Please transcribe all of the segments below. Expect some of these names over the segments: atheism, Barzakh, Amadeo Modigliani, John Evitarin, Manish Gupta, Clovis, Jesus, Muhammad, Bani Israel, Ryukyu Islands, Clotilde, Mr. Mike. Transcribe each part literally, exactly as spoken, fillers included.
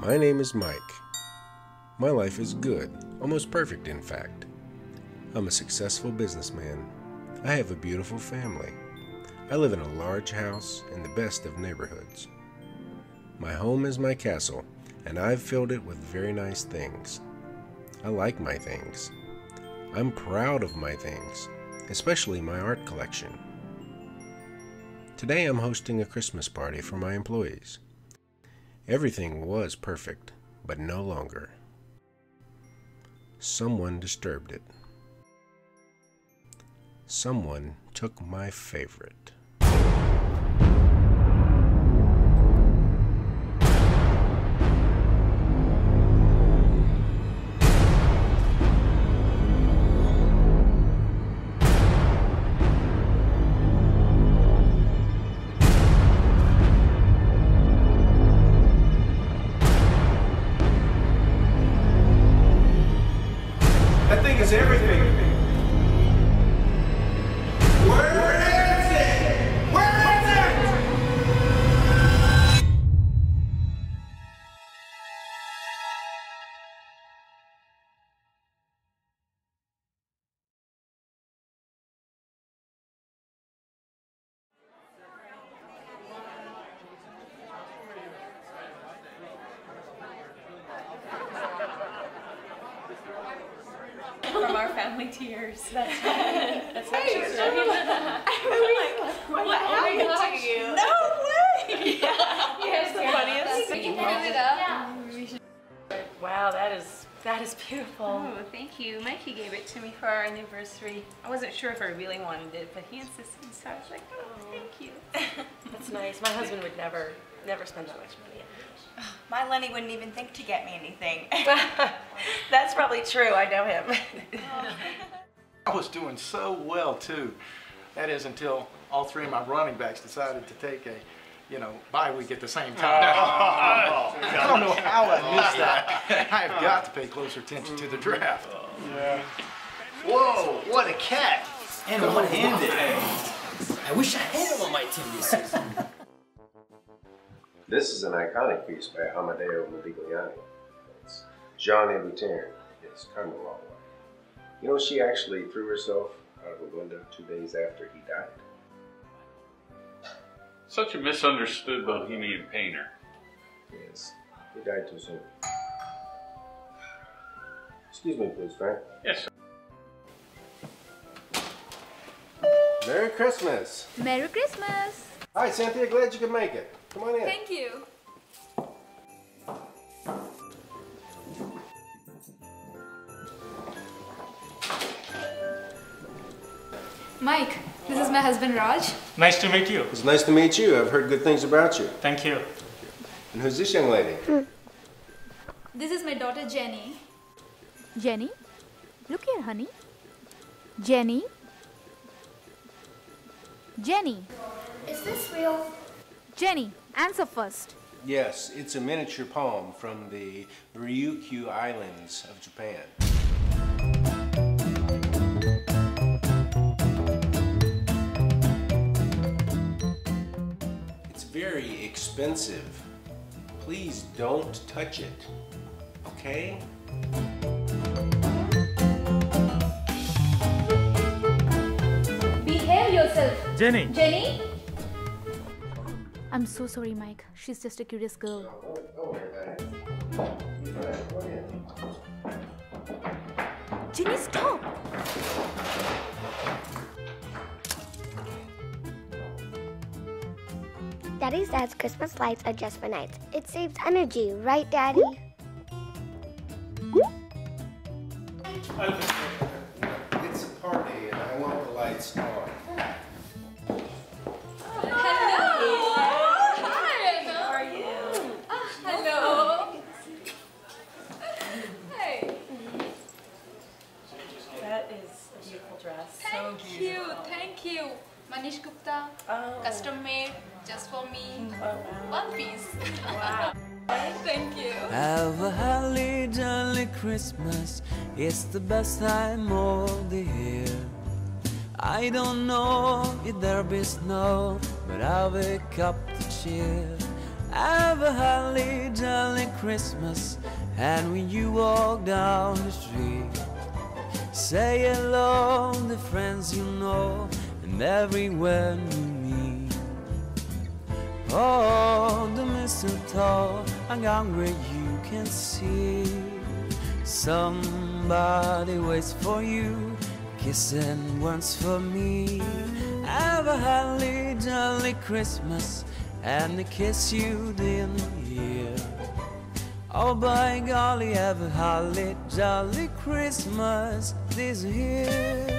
My name is Mike. My life is good, almost perfect in fact. I'm a successful businessman. I have a beautiful family. I live in a large house in the best of neighborhoods. My home is my castle, and I've filled it with very nice things. I like my things. I'm proud of my things, especially my art collection. Today I'm hosting a Christmas party for my employees. Everything was perfect, but no longer. Someone disturbed it. Someone took my favorite. Is everything. Where is it? Where is it? Our family tears. That's right. That's what she was talking about. What happened oh to you? No way! Yeah. Yeah, it's the funniest thing. Yeah. Wow, that is that is beautiful. Oh, thank you. Mikey gave it to me for our anniversary. I wasn't sure if I really wanted it, but he insisted, so I was like, oh, oh. Thank you. That's nice. My husband would never, never spend that much money. My Lenny wouldn't even think to get me anything. That's probably true. I know him. I was doing so well too. That is until all three of my running backs decided to take a, you know, bye week at the same time. Oh, oh, I don't know how I missed that. I have got to pay closer attention to the draft. Yeah. Whoa! What a catch! And one-handed. I wish I had him on my team this season. This is an iconic piece by Amadeo Modigliani. It's John Evitarin, his Cornwall wife. You know, she actually threw herself out of a window two days after he died. Such a misunderstood Bohemian painter. Yes, he died too soon. Excuse me, please, Frank. Yes, sir. Merry Christmas! Merry Christmas! Hi, Cynthia. Glad you could make it. Come on in. Thank you. Mike, this is my husband Raj. Nice to meet you. It's nice to meet you. I've heard good things about you. Thank you. And who's this young lady? This is my daughter Jenny. Jenny? Look here, honey. Jenny? Jenny? Is this real? Jenny, answer first. Yes, it's a miniature poem from the Ryukyu Islands of Japan. It's very expensive. Please don't touch it, okay? Behave yourself. Jenny. Jenny? I'm so sorry, Mike. She's just a curious girl. Jenny, stop! Daddy's dad's Christmas lights are just for nights. It saves energy, right, Daddy? It's a party and I want the lights on. Manish Gupta, oh. Custom made, just for me, oh. One piece. Wow. Thank you. Have a holly jolly Christmas, it's the best time of the year. I don't know if there'll be snow, but I'll wake up to cheer. Have a holly jolly Christmas, and when you walk down the street, say hello to friends you know, and everywhere you meet. Oh, the mistletoe hung where you can see. Somebody waits for you, kissing once for me. Have a holly jolly Christmas, and the kiss you didn't hear. Oh, by golly, have a holly jolly Christmas this year.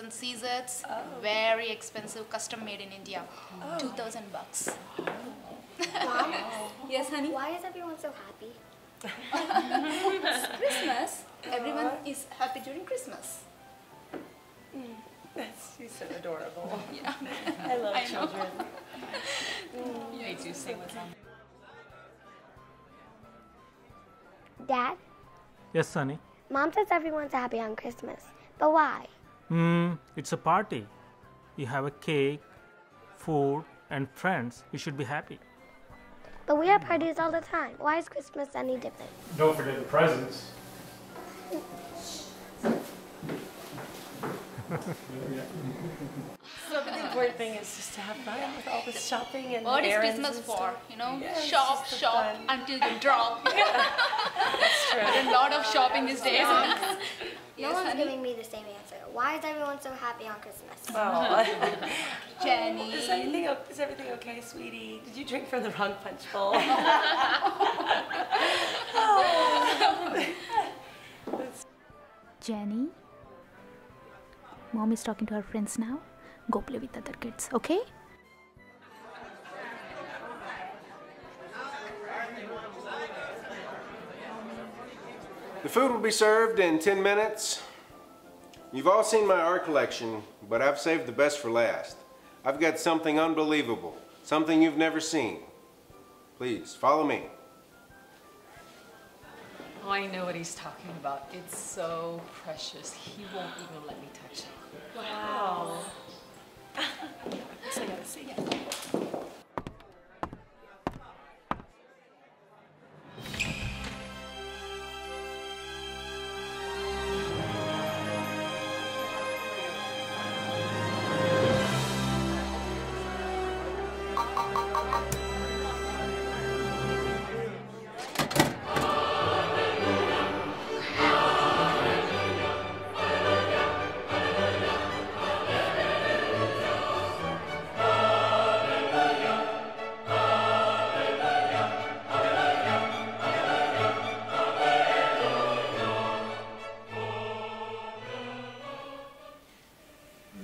And Caesars, oh. Very expensive, custom made in India, oh. two thousand bucks. Oh. Wow. Yes, honey. Why is everyone so happy? It's Christmas. Everyone is happy during Christmas. Mm. That's she's so adorable. Yeah, I love I children. mm. They do sing with them. Dad. Yes, honey. Mom says everyone's happy on Christmas, but why? Hmm, it's a party. You have a cake, food, and friends. You should be happy. But we have parties all the time. Why is Christmas any different? Don't forget the presents. So the important thing is just to have fun with all this shopping and what errands. What is Christmas and for? You know, yeah, shop, shop fun. Until you drop. Yeah. That's true. But a lot of shopping these days. No one's giving me the same answer. Why is everyone so happy on Christmas? Oh. Jenny. Is everything, is everything okay, sweetie? Did you drink from the wrong punch bowl? Oh. Jenny, Mom is talking to her friends now. Go play with other kids, okay? The food will be served in ten minutes. You've all seen my art collection, but I've saved the best for last. I've got something unbelievable, something you've never seen. Please, follow me. Oh, I know what he's talking about. It's so precious. He won't even let me touch it. Wow. I guess I gotta see it.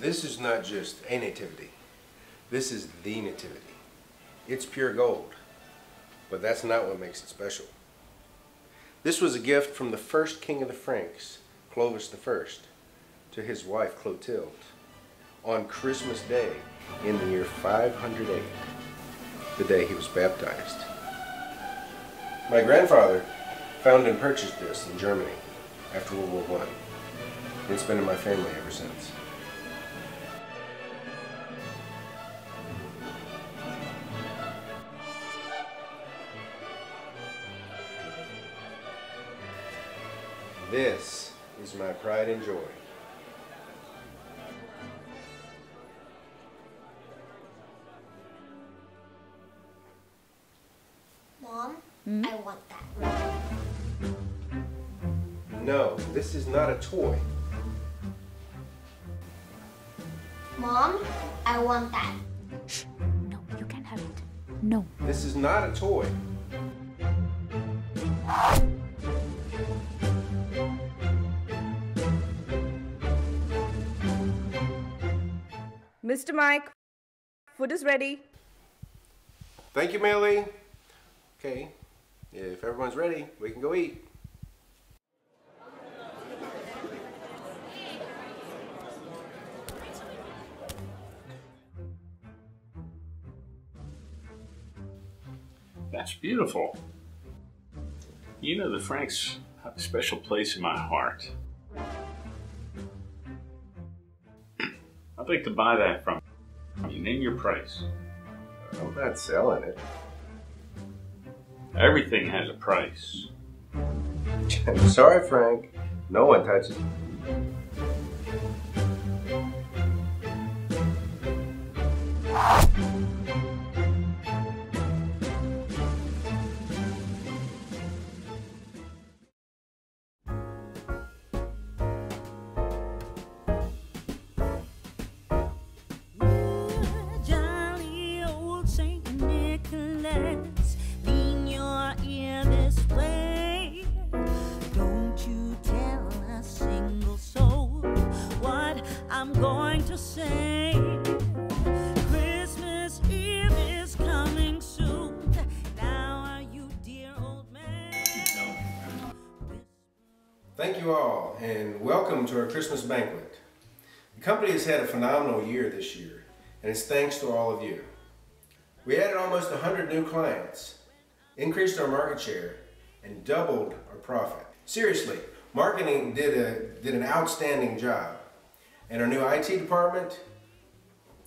This is not just a nativity, this is the nativity. It's pure gold, but that's not what makes it special. This was a gift from the first king of the Franks, Clovis the First, to his wife Clotilde on Christmas Day in the year five hundred eight, the day he was baptized. My grandfather found and purchased this in Germany after World War One. It's been in my family ever since. This is my pride and joy. Mom, mm-hmm. I want that. No, this is not a toy. Mom, I want that. Shh, no, you can't have it. No. This is not a toy. Mister Mike, food is ready. Thank you, Millie. Okay, if everyone's ready, we can go eat. That's beautiful. You know, the Franks have a special place in my heart. I'd like to buy that from you. Name your price. I'm not selling it. Everything has a price. I'm sorry, Frank. No one touches it. Thank you all, and welcome to our Christmas banquet. The company has had a phenomenal year this year, and it's thanks to all of you. We added almost one hundred new clients, increased our market share, and doubled our profit. Seriously, marketing did, a, did an outstanding job, and our new I T department,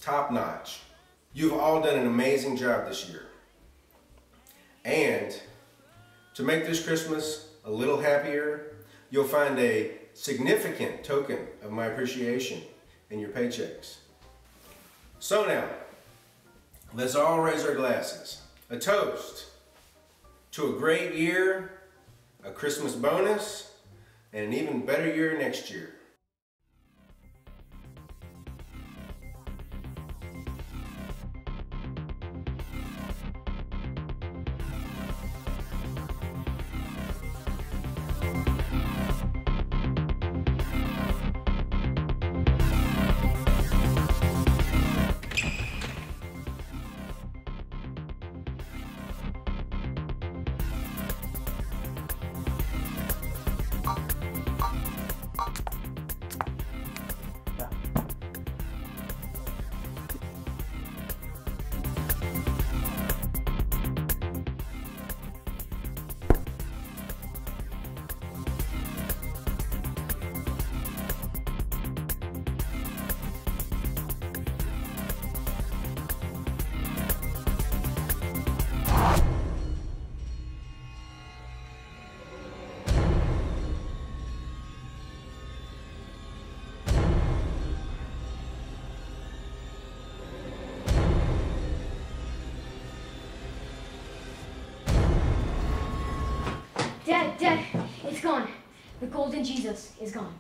top-notch. You've all done an amazing job this year. And to make this Christmas a little happier, you'll find a significant token of my appreciation in your paychecks. So now, let's all raise our glasses. A toast to a great year, a Christmas bonus, and an even better year next year. Dad, Dad, it's gone. The golden Jesus is gone.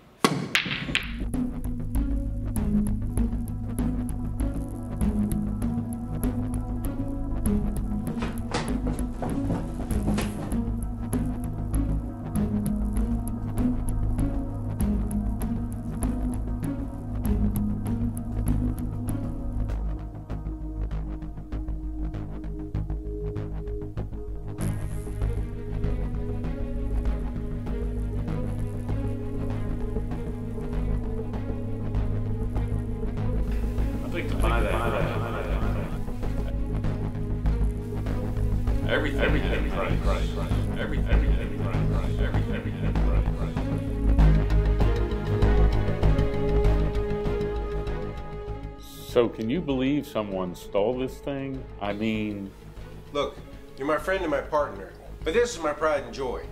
Everything, everything, everything, right, right, right, everything, everything, right, right, everything, everything, right, right. So, can you believe someone stole this thing? I mean, look, you're my friend and my partner, but this is my pride and joy.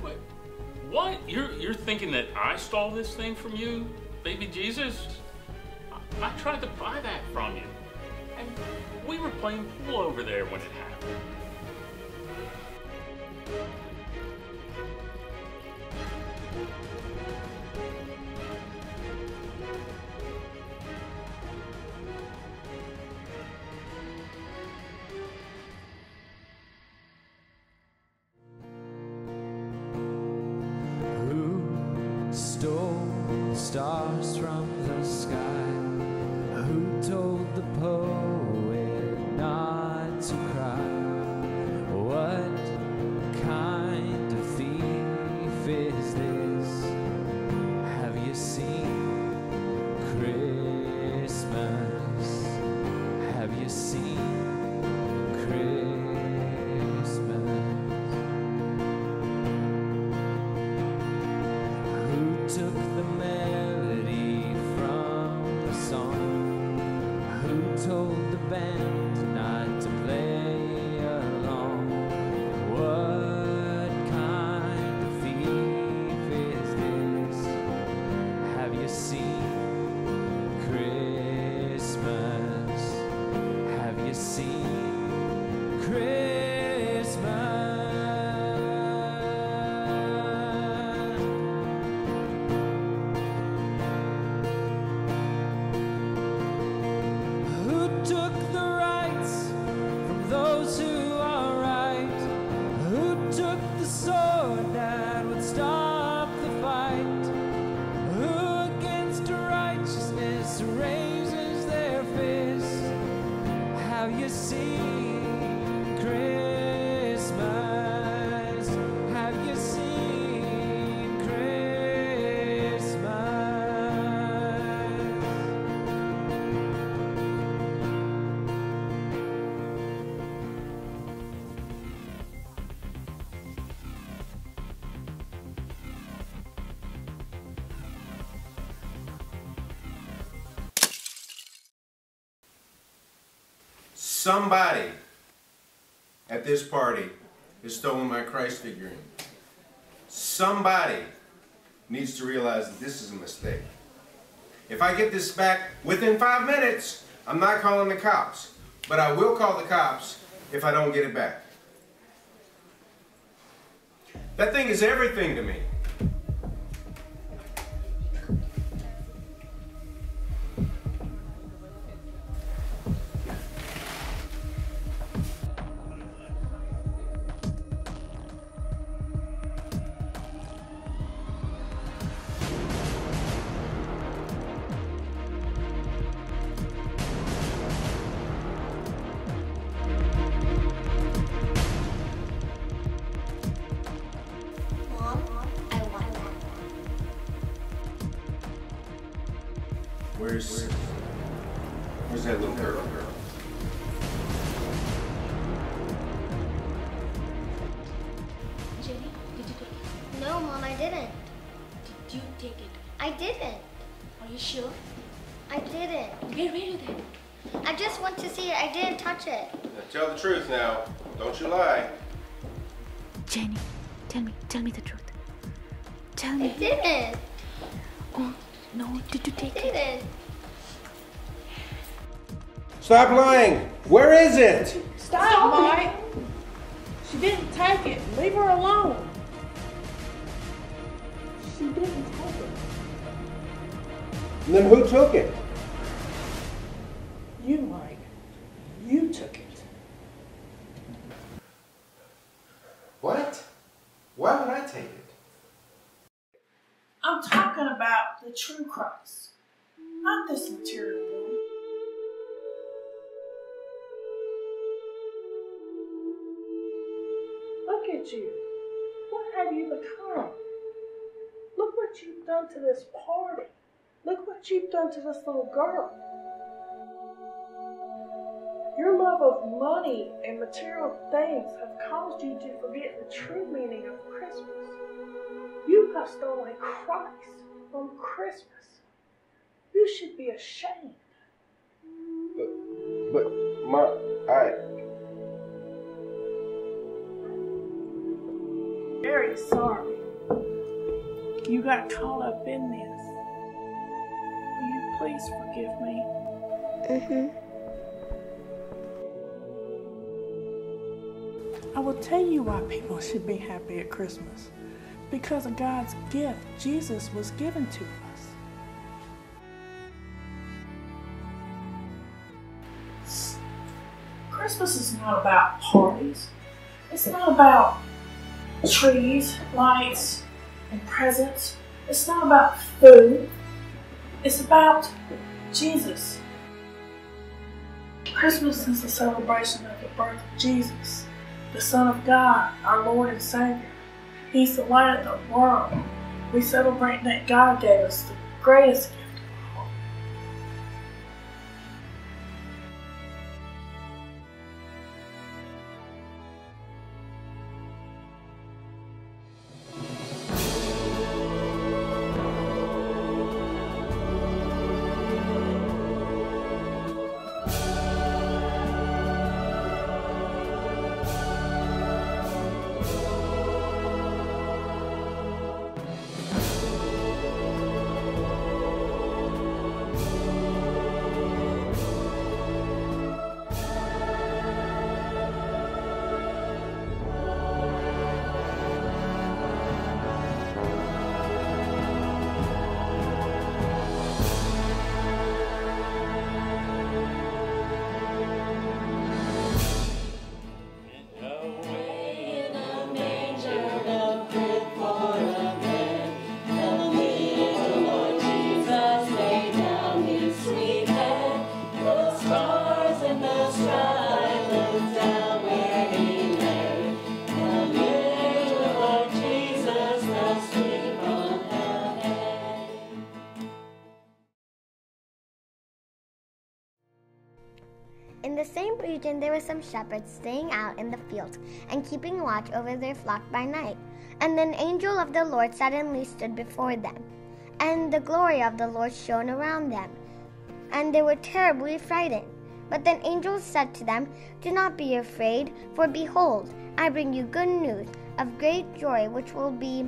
What? What? You're you're thinking that I stole this thing from you, baby Jesus? I, I tried to buy that from you. And we were playing pool over there when it happened. Who stole the stars from the sky? Who told the poet not to is this? Have you seen Christmas? Have you seen Christmas? Who took the melody from the song? Who told the band not to play along? What kind of thief is this? Have you seen Christmas? Have you seen Christmas? Somebody at this party has stolen my Christ figurine. Somebody needs to realize that this is a mistake. If I get this back within five minutes, I'm not calling the cops, but I will call the cops if I don't get it back. That thing is everything to me. Where's, where's that little girl? Jenny, did you take it? No, Mom, I didn't. Did you take it? I didn't. Are you sure? I didn't. Where were you then? I just want to see it. I didn't touch it. Now tell the truth now. Don't you lie. Jenny, tell me, tell me the truth. Tell me. I didn't. Oh. No, did you take it? it? Stop lying! Where is it? Stop, Stop Mike! It. She didn't take it. Leave her alone. She didn't take it. And then who took it? You, Mike. You took it. What? Why would I take it? I'm talking about the true Christ, not this material one. Look at you. What have you become? Look what you've done to this party. Look what you've done to this little girl. Your love of money and material things have caused you to forget the true meaning of Christmas. You have stolen Christ from Christmas. You should be ashamed. But, but, my, I... I'm very sorry. You got caught up in this. Will you please forgive me? Mm-hmm. I will tell you why people should be happy at Christmas. Because of God's gift, Jesus was given to us. Christmas is not about parties. It's not about trees, lights, and presents. It's not about food. It's about Jesus. Christmas is the celebration of the birth of Jesus, the Son of God, our Lord and Savior. He's the light of the world. We celebrate that God gave us the greatest gift of all. In the same region there were some shepherds staying out in the fields and keeping watch over their flock by night. And an angel of the Lord suddenly stood before them, and the glory of the Lord shone around them, and they were terribly frightened. But the angel said to them, "Do not be afraid, for behold, I bring you good news of great joy, which will be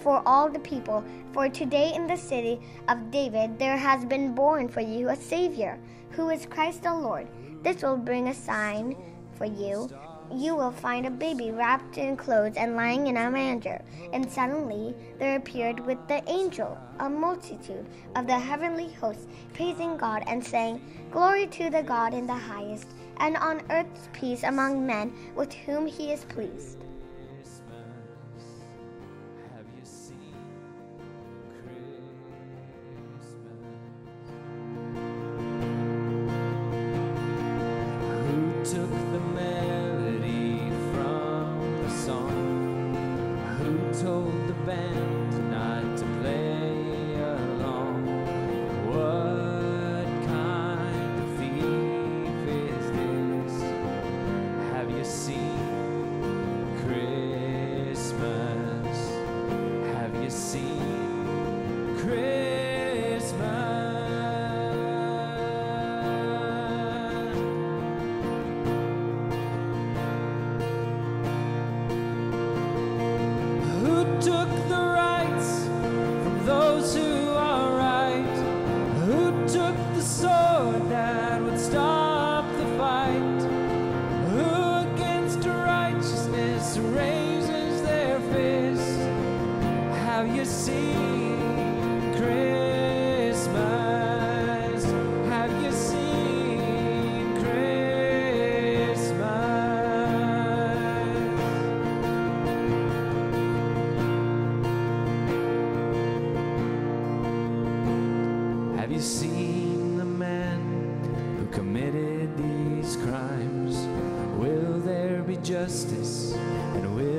for all the people. For today in the city of David there has been born for you a Savior, who is Christ the Lord. This will bring a sign for you. You will find a baby wrapped in clothes and lying in a manger." And suddenly there appeared with the angel a multitude of the heavenly hosts, praising God and saying, "Glory to the God in the highest, and on earth peace among men with whom he is pleased." Justice and will